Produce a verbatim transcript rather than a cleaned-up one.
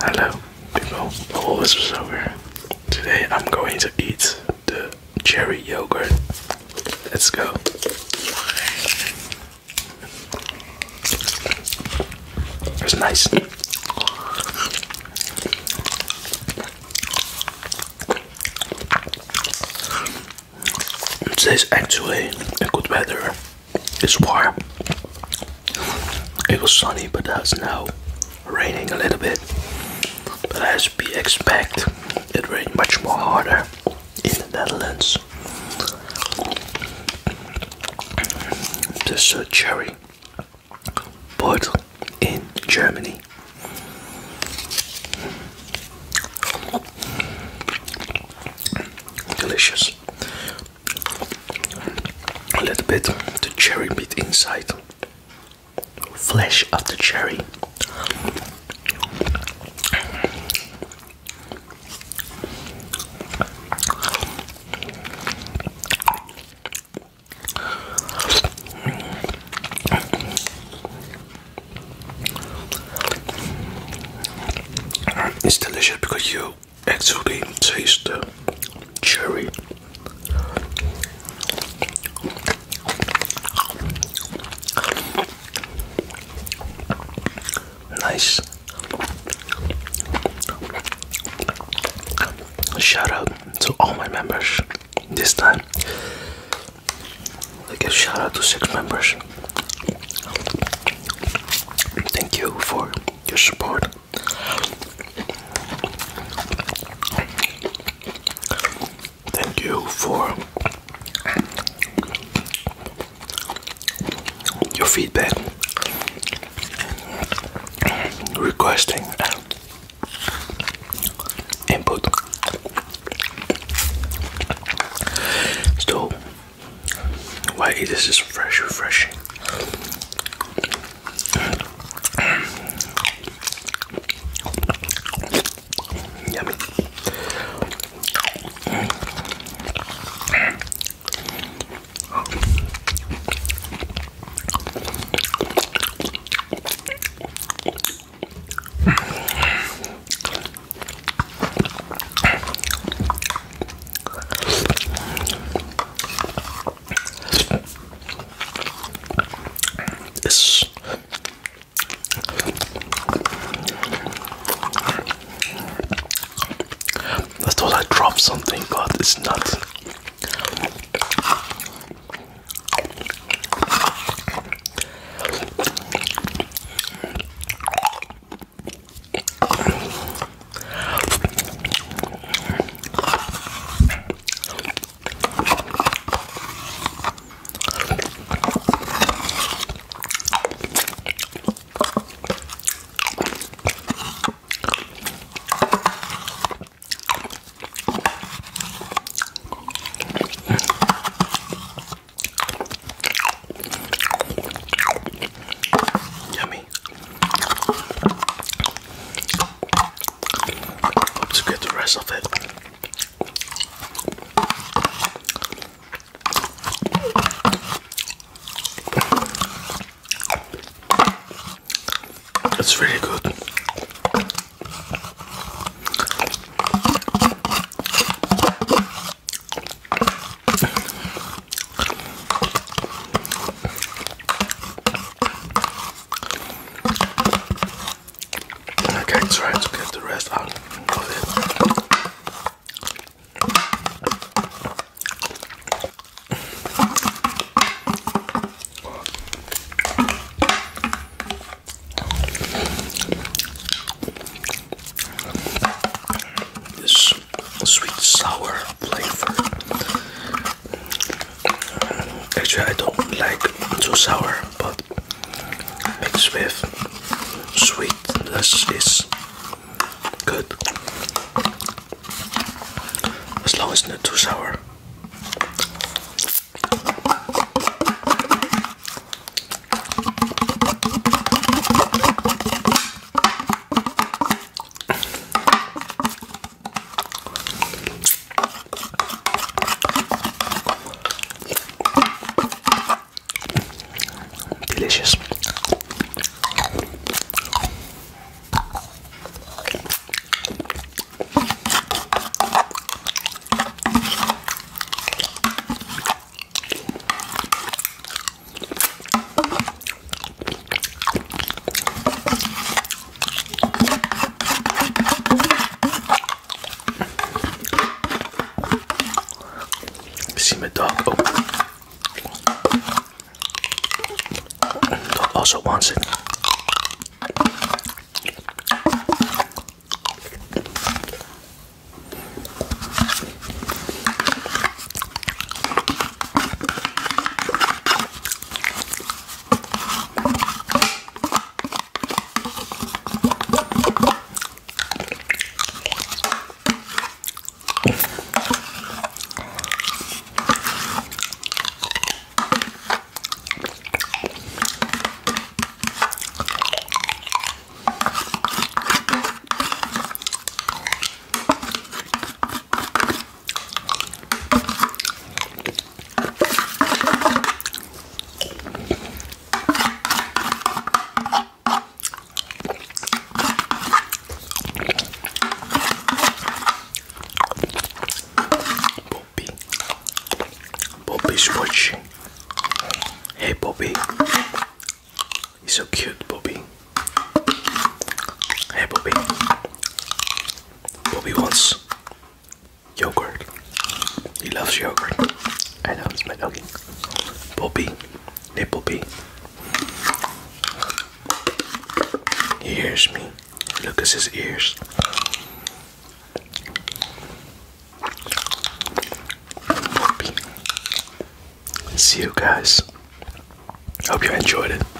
Hello people, the whole list is over. Today I'm going to eat the cherry yogurt. Let's go. It's nice. Today's actually a good weather. It's warm. It was sunny, but that's now raining a little bit. But as we expect, it rained much more harder in the Netherlands. This uh, cherry bought in Germany. Delicious. A little bit the cherry meat inside. Flesh of the cherry. It's delicious because you actually taste the cherry. Nice. Shout out to all my members this time. I give shout out to six members. Thank you for your support. For your feedback, requesting input. So, why it is this fresh, refreshing? Something, but it's not. Of it. It's really good. Okay, try to get the rest out of it. I don't like too sour, but mixed with sweetness is good. As long as it's not too sour. Delicious. dog. Oh. Dog also wants it. Bobby's watching. Hey, Bobby. He's so cute, Bobby. Hey, Bobby. Bobby wants yogurt. He loves yogurt. I know, it's my doggy. Bobby. Hey, Bobby. He hears me. Look at his ears. See you guys. Hope you enjoyed it.